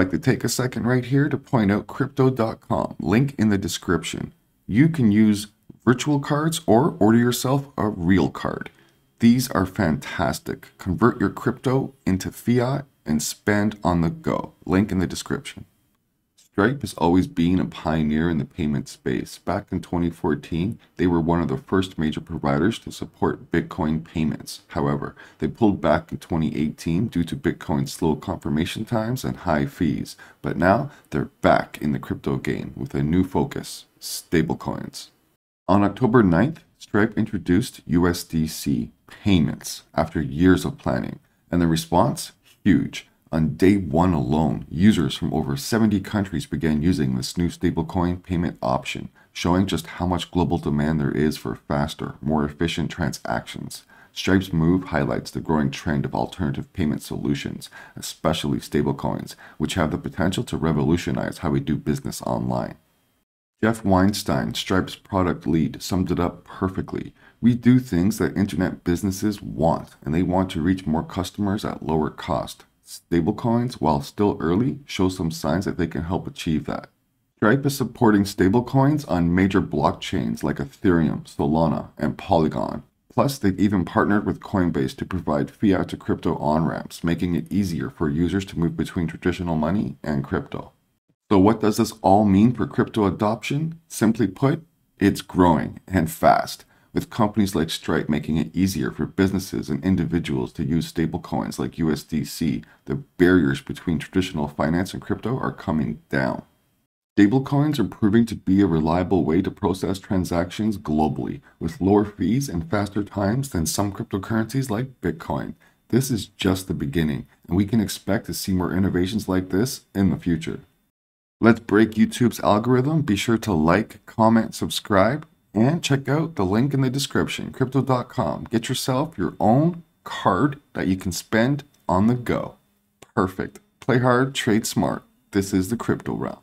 like to take a second right here to point out Crypto.com, link in the description. You can use virtual cards or order yourself a real card. These are fantastic. Convert your crypto into fiat and spend on the go. Link in the description. Stripe has always been a pioneer in the payment space. Back in 2014, they were one of the first major providers to support Bitcoin payments. However, they pulled back in 2018 due to Bitcoin's slow confirmation times and high fees. But now they're back in the crypto game with a new focus, stablecoins. On October 9th, Stripe introduced USDC payments after years of planning. And the response? Huge. On day one alone, users from over 70 countries began using this new stablecoin payment option, showing just how much global demand there is for faster, more efficient transactions. Stripe's move highlights the growing trend of alternative payment solutions, especially stablecoins, which have the potential to revolutionize how we do business online. Jeff Weinstein, Stripe's product lead, summed it up perfectly. We do things that internet businesses want, and they want to reach more customers at lower cost. Stablecoins, while still early, show some signs that they can help achieve that. Stripe is supporting stablecoins on major blockchains like Ethereum, Solana, and Polygon. Plus, they've even partnered with Coinbase to provide fiat to crypto on-ramps, making it easier for users to move between traditional money and crypto. So what does this all mean for crypto adoption? Simply put, it's growing and fast, with companies like Stripe making it easier for businesses and individuals to use stablecoins like USDC. The barriers between traditional finance and crypto are coming down. Stablecoins are proving to be a reliable way to process transactions globally, with lower fees and faster times than some cryptocurrencies like Bitcoin. This is just the beginning, and we can expect to see more innovations like this in the future. Let's break YouTube's algorithm. Be sure to like, comment, subscribe, and check out the link in the description, Crypto.com. Get yourself your own card that you can spend on the go. Perfect. Play hard, trade smart. This is the Crypto Realm.